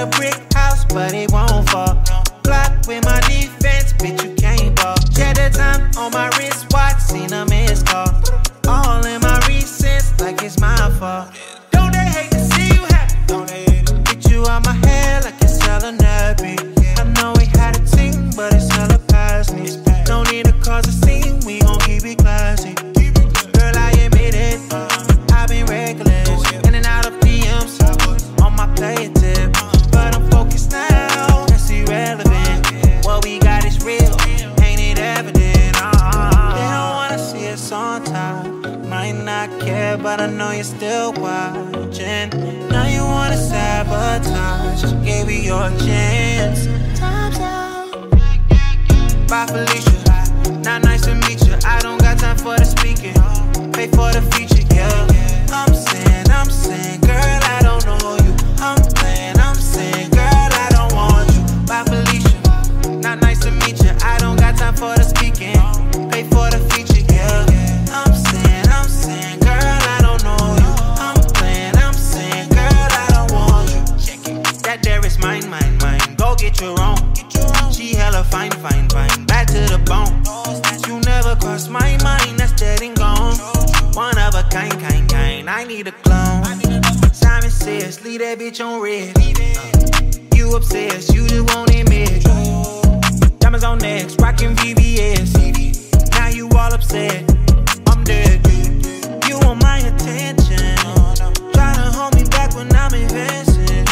a brick house, but it won't fall. Block with my defense, bitch, you can't ball. Cheddar time on my wristwatch, seen a missed call. All in my recess, like it's my fault. Don't they hate to see you happy? Get you out my head like it's selling nappy. I know we had a team, but it's hella past me. No need to cause a scene, we gon' keep it classy. Girl, I admit it, I've been reckless. In and out of DMs, on my play tip. But I'm focused now, that's irrelevant. What we got is real, ain't it evident? They don't wanna see us on top. Might not care, but I know you're still watching. Now you wanna sabotage, gave you your chance. Time's out. Bye, Felicia. Not nice to meet you. I don't got time for the speaking. Pay for the feature, yeah. I'm saying, girl, I don't know you. I'm saying, girl, I don't want you. Bye, Felicia. Not nice to meet you. I don't got time for the speaking. Pay for the feature, yeah. I'm saying, girl, I don't know you. I'm saying, girl, I don't want you. That there is mine. Go get your own. She hella fine. Back to the bone. You never crossed my mind. That's dead and gone. One of a kind. I need a clone. Simon says, leave that bitch on red. You obsessed, you just won't admit. Diamonds on necks, rockin' VBS. Now you all upset. I'm dead. You want my attention. Try to hold me back when I'm investing.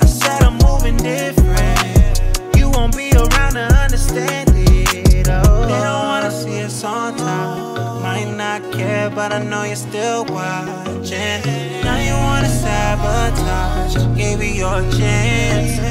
I said I'm moving different. You won't be around to understand it. Oh. They don't wanna see us on top. Might not care, but I know you're still watching. Now you wanna sabotage. Gave you your chance.